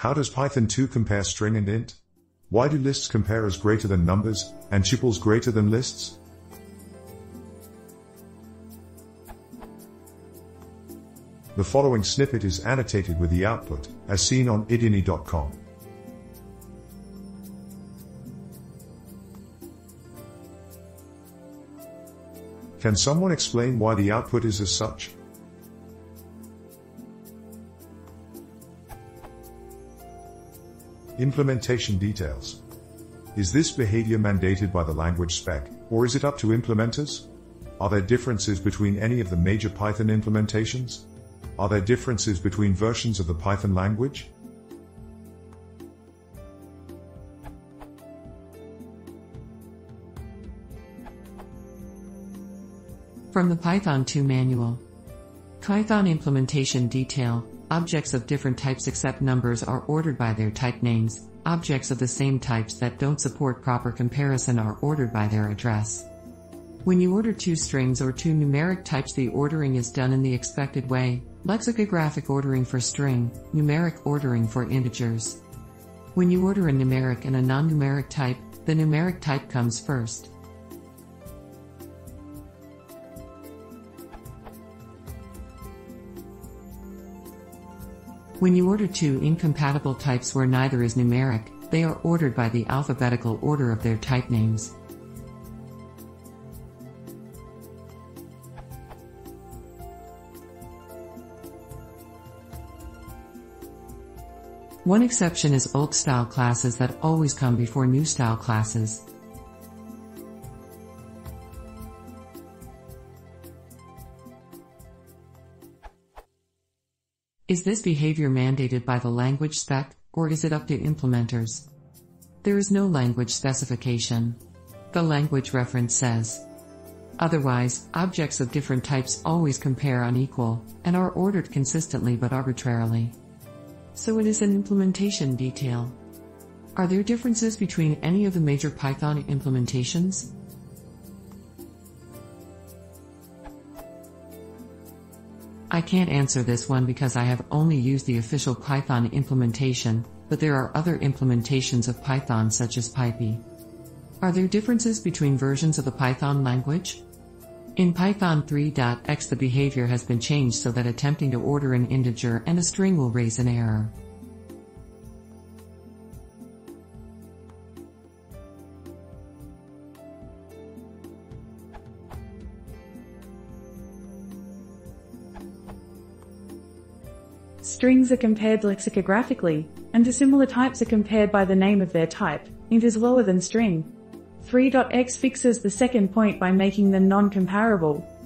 How does Python 2 compare string and int? Why do lists compare as greater than numbers, and tuples greater than lists? The following snippet is annotated with the output, as seen on ideone.com. Can someone explain why the output is as such? Implementation details. Is this behavior mandated by the language spec, or is it up to implementers? Are there differences between any of the major Python implementations? Are there differences between versions of the Python language? From the Python 2 manual. Python implementation detail. Objects of different types except numbers are ordered by their type names. Objects of the same types that don't support proper comparison are ordered by their address. When you order two strings or two numeric types, the ordering is done in the expected way: lexicographic ordering for string, numeric ordering for integers. When you order a numeric and a non-numeric type, the numeric type comes first. When you order two incompatible types where neither is numeric, they are ordered by the alphabetical order of their type names. One exception is old-style classes that always come before new-style classes. Is this behavior mandated by the language spec, or is it up to implementers? There is no language specification. The language reference says. Otherwise, objects of different types always compare unequal, and are ordered consistently but arbitrarily. So it is an implementation detail. Are there differences between any of the major Python implementations? I can't answer this one because I have only used the official Python implementation, but there are other implementations of Python such as PyPy. Are there differences between versions of the Python language? In Python 3.x the behavior has been changed so that attempting to order an integer and a string will raise an error. Strings are compared lexicographically, and dissimilar types are compared by the name of their type. Int is lower than string. 3.x fixes the second point by making them non-comparable.